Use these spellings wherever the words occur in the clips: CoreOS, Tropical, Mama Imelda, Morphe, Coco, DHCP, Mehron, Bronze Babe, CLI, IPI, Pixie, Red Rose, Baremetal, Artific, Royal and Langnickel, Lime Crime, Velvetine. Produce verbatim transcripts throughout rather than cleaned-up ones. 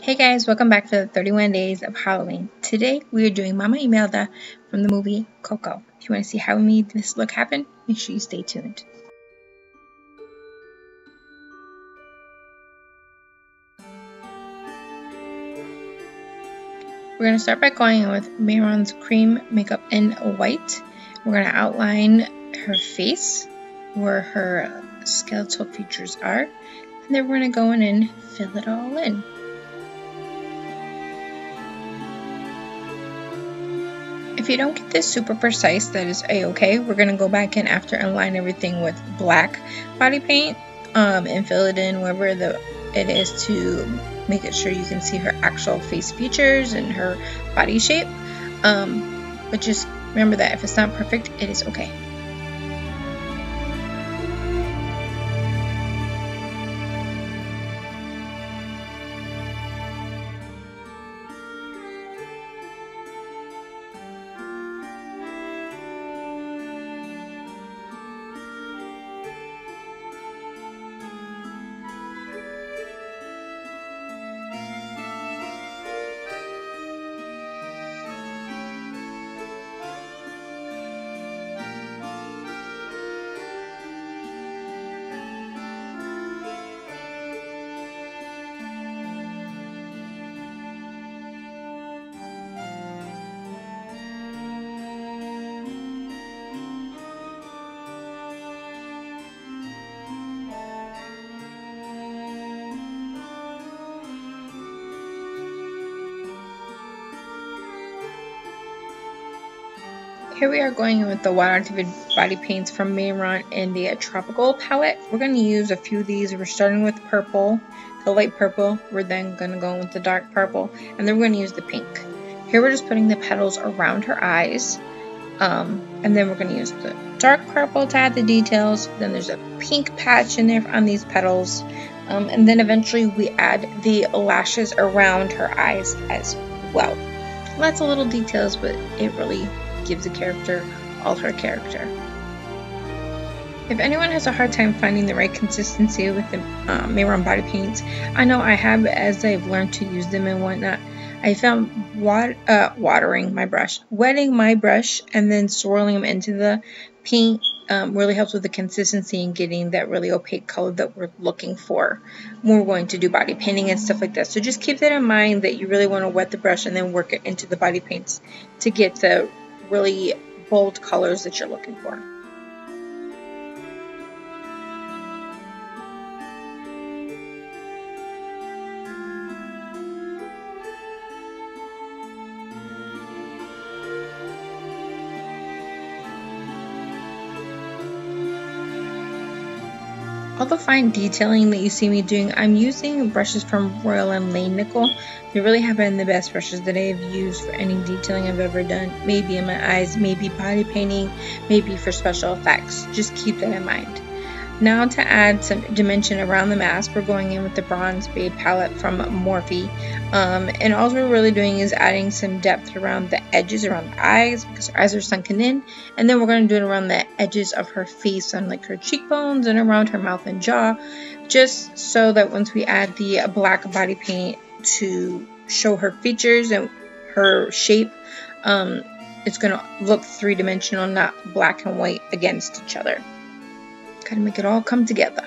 Hey guys, welcome back for the thirty-one days of Halloween. Today we are doing Mama Imelda from the movie Coco. If you want to see how we made this look happen, make sure you stay tuned. We're going to start by going in with Mehron's cream makeup in white. We're going to outline her face where her skeletal features are, and then we're going to go in and fill it all in. If you don't get this super precise, that is a-okay. We're going to go back in after and line everything with black body paint um, and fill it in wherever the it is to make it sure you can see her actual face features and her body shape. Um, but just remember that if it's not perfect, it is okay. Here we are going in with the Wild Artific body paints from Mehron in the Tropical palette. We're going to use a few of these. We're starting with purple, the light purple. We're then going to go in with the dark purple, and then we're going to use the pink. Here we're just putting the petals around her eyes, um, and then we're going to use the dark purple to add the details. Then there's a pink patch in there on these petals, um, and then eventually we add the lashes around her eyes as well. Lots of little details, but it really gives the character all her character. If anyone has a hard time finding the right consistency with the uh, Mehron body paints, I know I have as I've learned to use them and whatnot. I found wat uh, watering my brush, wetting my brush, and then swirling them into the paint um, really helps with the consistency and getting that really opaque color that we're looking for when we're going to do body painting and stuff like that. So just keep that in mind, that you really want to wet the brush and then work it into the body paints to get the really bold colors that you're looking for. All the fine detailing that you see me doing, I'm using brushes from Royal and Langnickel. They really have been the best brushes that I have used for any detailing I've ever done. Maybe in my eyes, maybe body painting, maybe for special effects. Just keep that in mind. Now to add some dimension around the mask, we're going in with the Bronze Babe palette from Morphe. Um, and all we're really doing is adding some depth around the edges, around the eyes, because her eyes are sunken in. And then we're going to do it around the edges of her face, on like her cheekbones and around her mouth and jaw, just so that once we add the black body paint to show her features and her shape, um, it's going to look three-dimensional, not black and white against each other. Kind of make it all come together.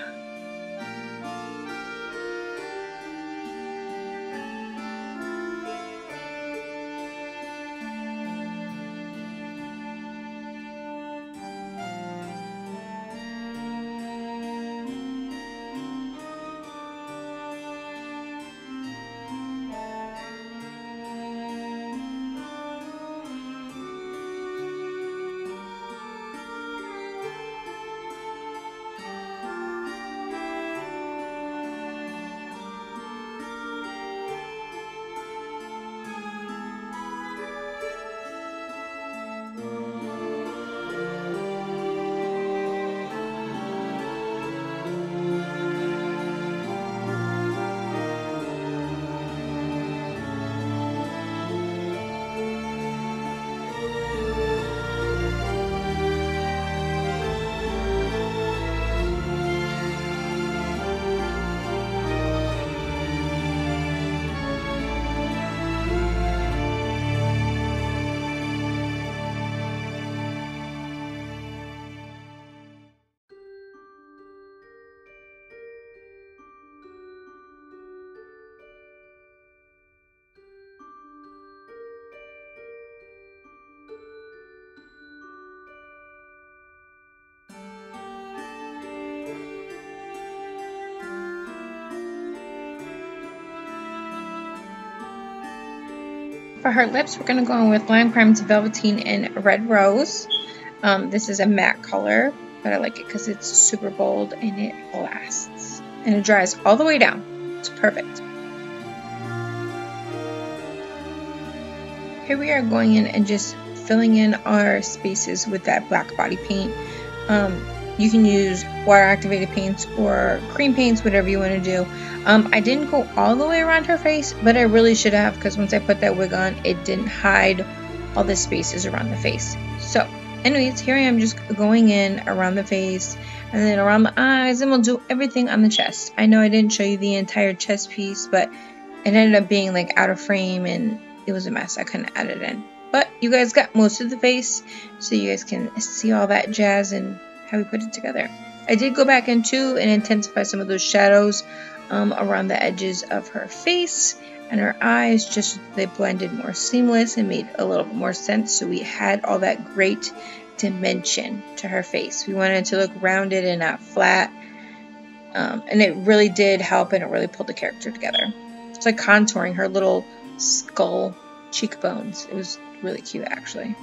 For her lips, we're going to go in with Lime Crime to Velvetine and Red Rose. Um, this is a matte color, but I like it because it's super bold and it lasts. And it dries all the way down. It's perfect. Here we are going in and just filling in our spaces with that black body paint. Um, you can use water-activated paints or cream paints, whatever you want to do. Um, I didn't go all the way around her face, but I really should have, because once I put that wig on, it didn't hide all the spaces around the face. So, anyways, here I am just going in around the face and then around the eyes, and we'll do everything on the chest. I know I didn't show you the entire chest piece, but it ended up being like out of frame and it was a mess. I couldn't add it in. But you guys got most of the face, so you guys can see all that jazz and how we put it together. I did go back in too and intensify some of those shadows um, around the edges of her face and her eyes, just so they blended more seamless and made a little bit more sense, so we had all that great dimension to her face. We wanted it to look rounded and not flat, um, and it really did help, and it really pulled the character together. It's like contouring her little skull cheekbones. It was really cute, actually.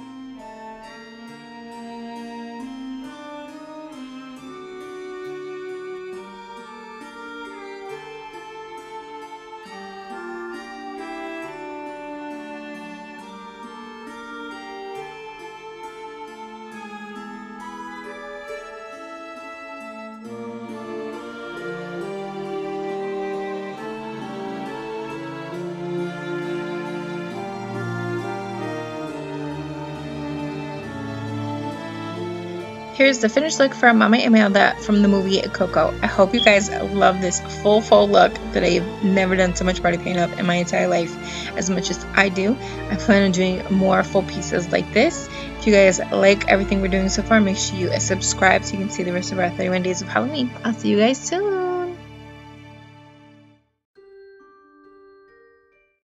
Here's the finished look for Mama Imelda from the movie Coco. I hope you guys love this full, full look that I've never done so much body paint up in my entire life as much as I do. I plan on doing more full pieces like this. If you guys like everything we're doing so far, make sure you subscribe so you can see the rest of our thirty-one days of Halloween. I'll see you guys soon.